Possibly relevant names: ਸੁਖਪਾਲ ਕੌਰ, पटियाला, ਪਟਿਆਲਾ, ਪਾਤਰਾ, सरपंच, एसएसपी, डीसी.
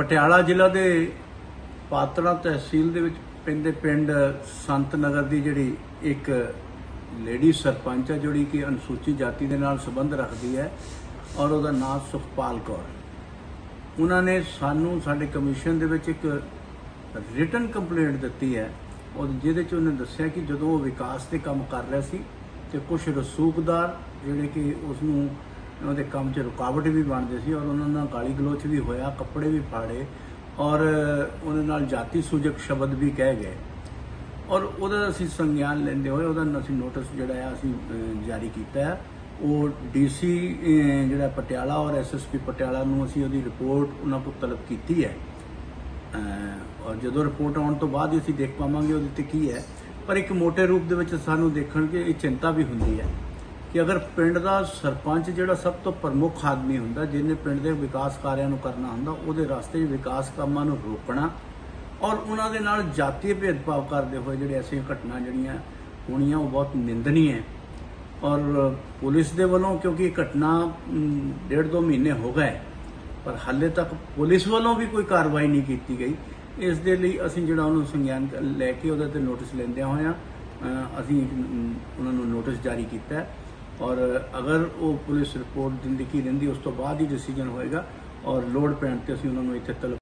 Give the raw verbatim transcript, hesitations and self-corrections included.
ਪਟਿਆਲਾ ਜ਼ਿਲ੍ਹਾ ਦੇ ਪਾਤਰਾ ਤਹਿਸੀਲ ਦੇ ਵਿੱਚ ਪੈਂਦੇ ਪਿੰਡ ਸੰਤ ਨਗਰ ਦੀ ਜਿਹੜੀ ਇੱਕ ਲੇਡੀ ਸਰਪੰਚ ਹੈ ਜਿਹੜੀ ਕਿ ਅਨੁਸੂਚਿਤ ਜਾਤੀ ਦੇ ਨਾਲ ਸੰਬੰਧ ਰੱਖਦੀ ਹੈ ਔਰ ਉਹਦਾ ਨਾਮ ਸੁਖਪਾਲ ਕੌਰ ਹੈ। ਉਹਨਾਂ ਨੇ ਸਾਨੂੰ ਸਾਡੇ ਕਮਿਸ਼ਨ ਦੇ ਵਿੱਚ ਇੱਕ ਰਿਟਨ ਕੰਪਲੇਂਟ ਦਿੱਤੀ ਹੈ ਔਰ ਜਿਹਦੇ 'ਚ ਉਹਨੇ ਦੱਸਿਆ ਕਿ ਜਦੋਂ ਉਹ ਵਿਕਾਸ ਦੇ ਕੰਮ ਕਰ ਰਿਹਾ ਸੀ ਤੇ ਕੁਝ ਰਸੂਖਦਾਰ ਜਿਹੜੇ ਕਿ ਉਸ ਨੂੰ उन्होंने काम से रुकावट भी बनते सी और उन्होंने गाली गलोच भी होया, कपड़े भी फाड़े और उन्होंने जाति सूजक शब्द भी कह गए और उहदा असीं संज्ञान लेंदे होए उहदा असीं नोटिस जिहड़ा है असीं जारी कीता है। वो डीसी जिहड़ा पटियाला और एसएसपी पटियाला नूं असीं उहदी रिपोर्ट उन्हां कोल तलब कीती है और जदों रिपोर्ट आउण तों बाद असीं देख पावांगे उहदे ते की है। पर एक मोटे रूप दे विच सानूं देखण के इह चिंता भी हुंदी है कि अगर पिंड का सरपंच जिहड़ा सब तो प्रमुख आदमी हुंदा जिन्हें पिंड के विकास कार्यां नूं करना हुंदा उहदे रास्ते विकास कामां नूं रोकना और उहनां दे नाल जातीय भेदभाव करदे होए जिहड़े ऐसी घटनां जिहड़ियां होणीआं वो बहुत निंदनीय है। और पुलिस दे वल्लों क्योंकि घटना डेढ़ दो महीने हो गए पर हाले तक पुलिस वल्लों भी कोई कार्रवाई नहीं कीती गई। इस दे लई असीं जिहड़ा उहनूं संज्ञान लैके उहदे ते नोटिस लैंदे होए असीं उहनां नूं नोटिस जारी कीता है और अगर वो पुलिस रिपोर्ट दिंदी की रहिंदी उस तो बाद ही डिसीजन होएगा और लोड पैण ते असीं उन्हां नूं इत्थे तलब